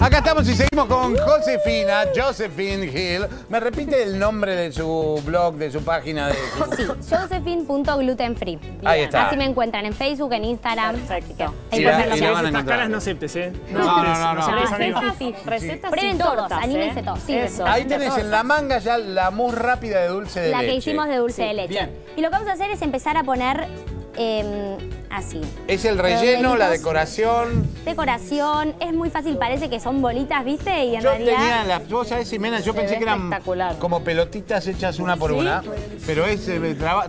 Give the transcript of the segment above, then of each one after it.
Acá estamos y seguimos con Josefina, Josephine Hill. ¿Me repite el nombre de su blog, de su página? Sí, josefine.glutenfree. Ahí está. Así me encuentran en Facebook, en Instagram. Perfecto. Si estas caras no se empecé. No, recetas prueben todos, anímense todos. Ahí tenés en la manga ya la mousse rápida de dulce de leche. La que hicimos de dulce de leche. Bien. Y lo que vamos a hacer es empezar a poner... así. Es el relleno, la decoración. Decoración, es muy fácil, parece que son bolitas, ¿viste? Y en realidad... tenía las, vos sabés, Ximena, yo pensé que eran como pelotitas hechas una por una, pero es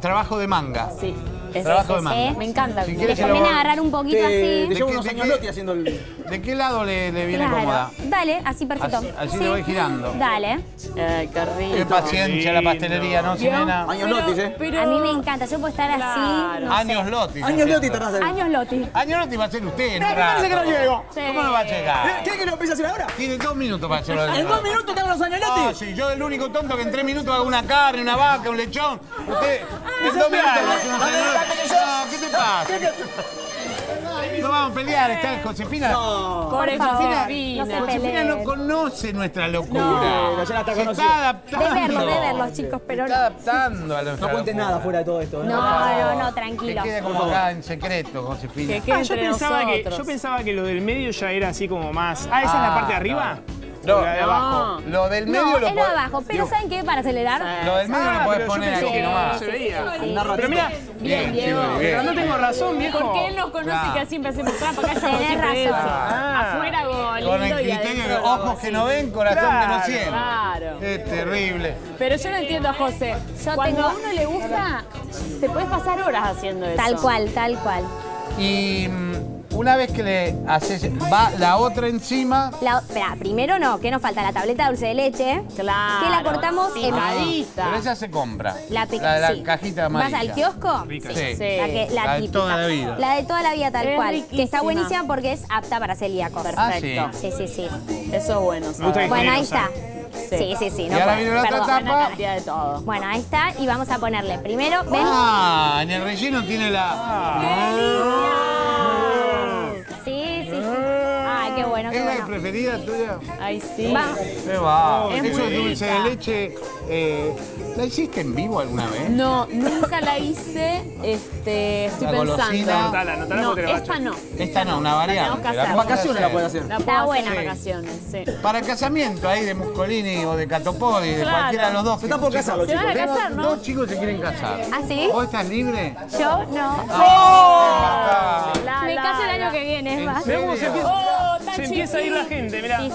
trabajo de manga. Sí. Trabajo de manga. Me encanta. Si quieres agarrar un poquito así. Le llevo unos años haciendo el... ¿De qué lado le viene cómoda? Dale, así perfecto. Así lo voy girando. Dale. Qué rico. Qué paciencia la pastelería, ¿no, Ximena? Años Lotis, ¿eh? A mí me encanta. Yo puedo estar así, años Lotis. Años Lotis tardás ahí. Años Lotis. Años Lotis va a ser usted, ¿no? Parece que no llego. ¿Cómo no va a llegar? ¿Quieres que lo empiece a hacer ahora? Tiene 2 minutos para hacerlo. ¿En 2 minutos te hago los años Lotis? Sí, yo el único tonto que en 3 minutos hago una carne, una vaca, un lechón. Usted... en 2 minutos. No, ¿qué te pasa? No vamos a pelear, está Josefina. No, por Josefina, no Josefina no conoce nuestra locura. No, ya la está conociendo. Está adaptando. De verlos, chicos, pero está adaptando a nuestra. No cuentes nada fuera de todo esto. No, tranquilo. Que quede como acá en secreto, Josefina. Yo pensaba que lo del medio ya era así como más... ¿esa es la parte de arriba? No, de abajo. Lo del medio lo de abajo, pero ¿saben qué? Para acelerar. Lo del medio lo podés poner aquí nomás. Se veía. Pero mira, bien, Diego. Pero no tengo razón, viejo. Porque él nos conoce que siempre hacemos trampa. Acá tenés razón. Afuera lindo. Con el criterio de ojos que no ven, corazón que no siente. Claro. Es terrible. Pero yo no entiendo a José. Cuando a uno le gusta, te puedes pasar horas haciendo eso. Tal cual, tal cual. Y... una vez que le haces, va la otra encima. Espera, primero no, ¿qué nos falta? La tableta de dulce de leche. Claro. Que la cortamos en picadita. Pero esa se compra. La cajita amarilla. ¿Vas al kiosco? Rica. Sí. La de toda la vida. La de toda la vida, tal cual. Riquísima. Que está buenísima porque es apta para celíacos. Perfecto. Sí. Eso es bueno. Bueno, ahí está. Sí. Y ahora viene la otra tapa. Bueno, ahí está. Y vamos a ponerle primero. ¿Ven? Ah, en el relleno tiene la... ¿Es la preferida tuya? Ay, sí. Eso es dulce de leche. ¿La hiciste en vivo alguna vez? No, nunca la hice. Estoy pensando. Anotala porque la bacho. Esta no, una variante. En vacaciones la puedes hacer. Está buena en vacaciones, sí. Para casamiento ahí de Mussolini o de Catopodi, de cualquiera de los dos. Se están por casar los chicos. Se van a casar, ¿no? 2 chicos se quieren casar. ¿Ah, sí? ¿Vos estás libre? Yo no. Me caso el año que viene, es más. Se empieza a ir la gente, mirá. Sí.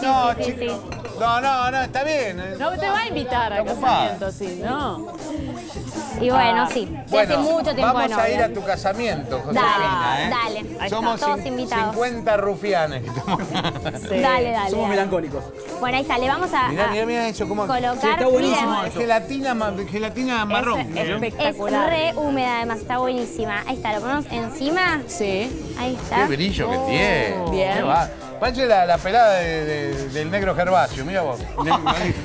No, está bien. No te va a invitar al casamiento, sí, ¿no? Y bueno, sí. Bueno, hace mucho tiempo vamos a ir a tu casamiento, Josefina. Dale. Somos todos invitados. 50 rufianes. Sí. Dale. Somos melancólicos. Bueno, ahí está. Le vamos a mirá eso, cómo colocar. Sí, está buenísimo. Gelatina marrón. Es espectacular. Es re húmeda, además. Está buenísima. Ahí está. ¿Lo ponemos encima? Sí. Ahí está. Qué brillo que tiene. Bien. Parece la pelada del negro Gervasio, mira vos.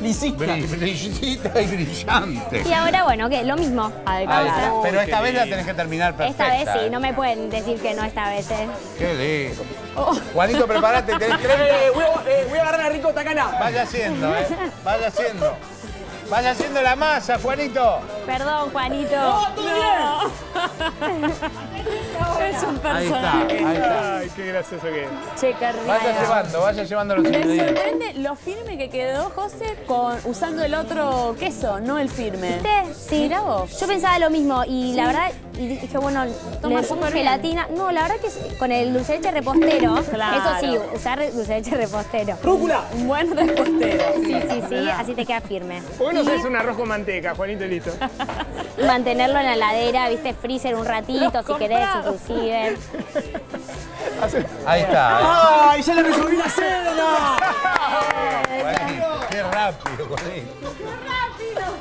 Lisita y brillante. Y ahora, bueno, que lo mismo. Pero esta vez la tenés que terminar perfecta. Esta vez sí, no me pueden decir que no esta vez. Qué lindo. Juanito, preparate, tenés 3. Voy a agarrar la ricota acá. Vaya haciendo. Vaya haciendo la masa, Juanito. Perdón, Juanito. ¡No, tú bien! Es un personaje. Ahí está. Ay, qué gracioso que es. Che, Carlitos. Vaya llevando los ingredientes. Me sorprende lo firme que quedó, José, usando el otro queso, no el firme. ¿Viste? Sí. Mirá vos. Yo pensaba lo mismo y la verdad... y dije, bueno, toma gelatina. No, la verdad que con el dulce de leche repostero, eso sí, usar dulce de leche repostero. ¡Rúcula! Un buen repostero. Sí, así te queda firme. ¿Por qué no haces un arroz con manteca, Juanito, listo? Mantenerlo en la heladera, viste, freezer un ratito, si querés, inclusive. Ahí está. ¡Ay, ya le resolví la cena! ¡Qué rápido, Juanito!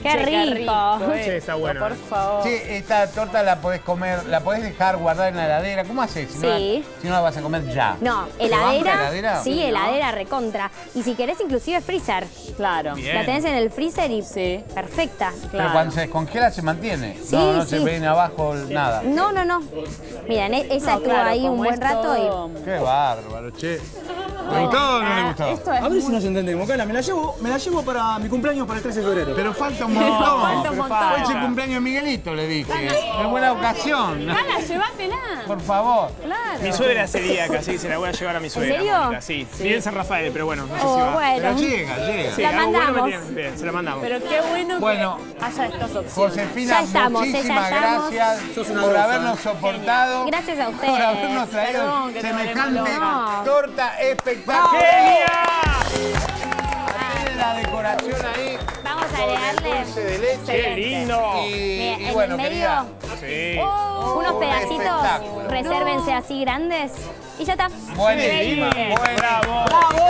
¡Qué rico! Está bueno. Por favor. Esta torta la podés comer, la podés dejar guardar en la heladera. ¿Cómo haces? Si no la vas a comer ya. No, heladera. Sí, heladera recontra. Y si querés, inclusive freezer. Claro. Bien. La tenés en el freezer y perfecta. Claro. Pero cuando se descongela se mantiene. Sí, no se viene abajo nada. No. Miren, esa estuvo ahí un buen rato y... ¡Qué bárbaro, che! ¿Le gustó o no le Esto es a ver si nos entendemos, Cala, me la llevo para mi cumpleaños para el 13 de febrero. Pero falta un montón. Hoy es el cumpleaños de Miguelito, le dije. Es buena ocasión. Cala, llévatela. Por favor. Claro. Mi suegra es celíaca, sí, se la voy a llevar a mi suegra. ¿En serio? Mónica, sí. Vive en San Rafael, pero bueno, no sé si va. Pero llega. Sí, la mandamos. Bueno, bien, se la mandamos. Pero qué bueno, que haya estas opciones. Josefina, muchísimas gracias por habernos soportado. Gracias a ustedes. Por habernos traído semejante torta espectacular. ¡Genia! La decoración ahí. Vamos a agregarle dulce de leche. ¡Qué lindo! Y bueno, querida. Sí. Unos pedacitos, resérvense así grandes. Y ya está. Buenísima. Bravo.